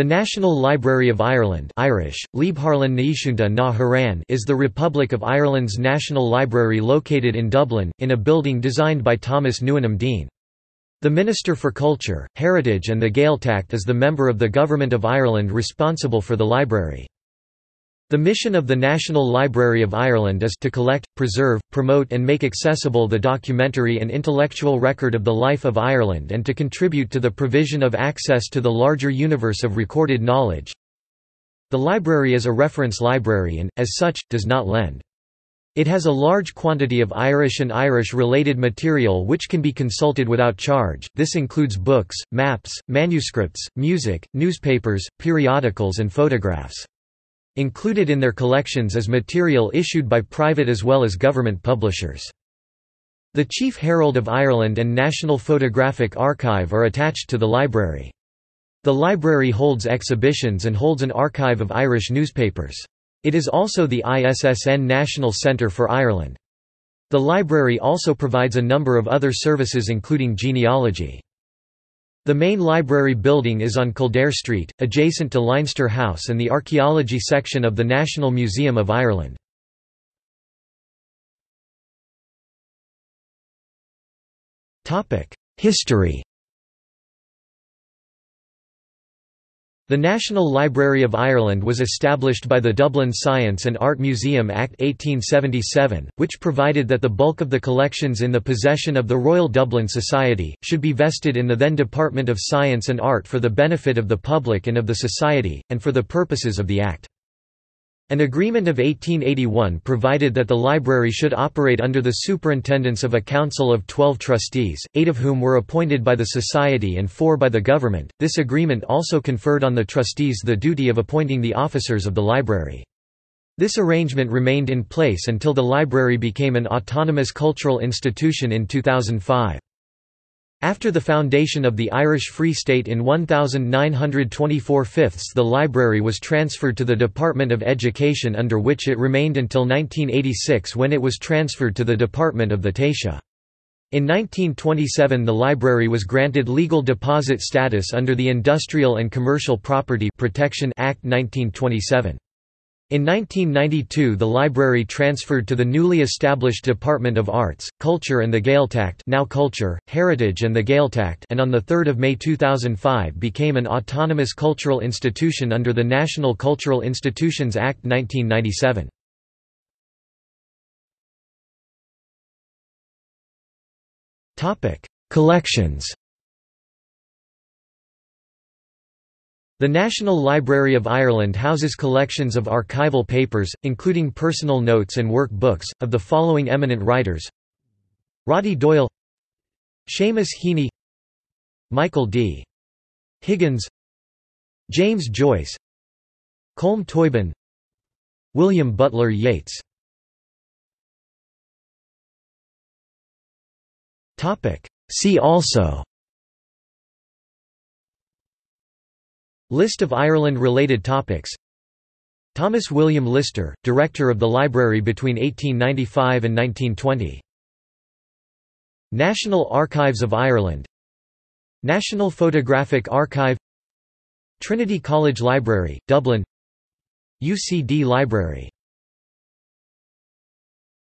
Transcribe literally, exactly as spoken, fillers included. The National Library of Ireland (Irish: Líbhálainn Náisiúnta na Húrann) is the Republic of Ireland's national library located in Dublin, in a building designed by Thomas Newenham Deane. The Minister for Culture, Heritage and the Gaeltacht is the member of the Government of Ireland responsible for the library. The mission of the National Library of Ireland is to collect, preserve, promote and make accessible the documentary and intellectual record of the life of Ireland and to contribute to the provision of access to the larger universe of recorded knowledge. The library is a reference library and, as such, does not lend. It has a large quantity of Irish and Irish-related material which can be consulted without charge. This includes books, maps, manuscripts, music, newspapers, periodicals and photographs. Included in their collections is material issued by private as well as government publishers. The Chief Herald of Ireland and National Photographic Archive are attached to the library. The library holds exhibitions and holds an archive of Irish newspapers. It is also the I S S N National Centre for Ireland. The library also provides a number of other services including genealogy. The main library building is on Kildare Street, adjacent to Leinster House and the archaeology section of the National Museum of Ireland. History. The National Library of Ireland was established by the Dublin Science and Art Museum Act eighteen seventy-seven, which provided that the bulk of the collections in the possession of the Royal Dublin Society should be vested in the then Department of Science and Art for the benefit of the public and of the Society, and for the purposes of the Act. An agreement of eighteen eighty-one provided that the library should operate under the superintendence of a council of twelve trustees, eight of whom were appointed by the Society and four by the government. This agreement also conferred on the trustees the duty of appointing the officers of the library. This arrangement remained in place until the library became an autonomous cultural institution in two thousand five. After the foundation of the Irish Free State in nineteen twenty-four fifths, the library was transferred to the Department of Education, under which it remained until nineteen eighty-six, when it was transferred to the Department of the Taoiseach. In nineteen twenty-seven the library was granted legal deposit status under the Industrial and Commercial Property Protection Act nineteen twenty-seven. In nineteen ninety-two the library transferred to the newly established Department of Arts, Culture and the Gaeltacht, now Culture, Heritage and the Gaeltacht, and on the third of May two thousand five became an autonomous cultural institution under the National Cultural Institutions Act nineteen ninety-seven. Topic: Collections. The National Library of Ireland houses collections of archival papers, including personal notes and work books, of the following eminent writers: Roddy Doyle, Seamus Heaney, Michael D. Higgins, James Joyce, Colm Tóibín, William Butler Yeats. See also: List of Ireland-related topics, Thomas William Lister, director of the library between eighteen ninety-five and nineteen twenty, National Archives of Ireland, National Photographic Archive, Trinity College Library, Dublin, U C D Library.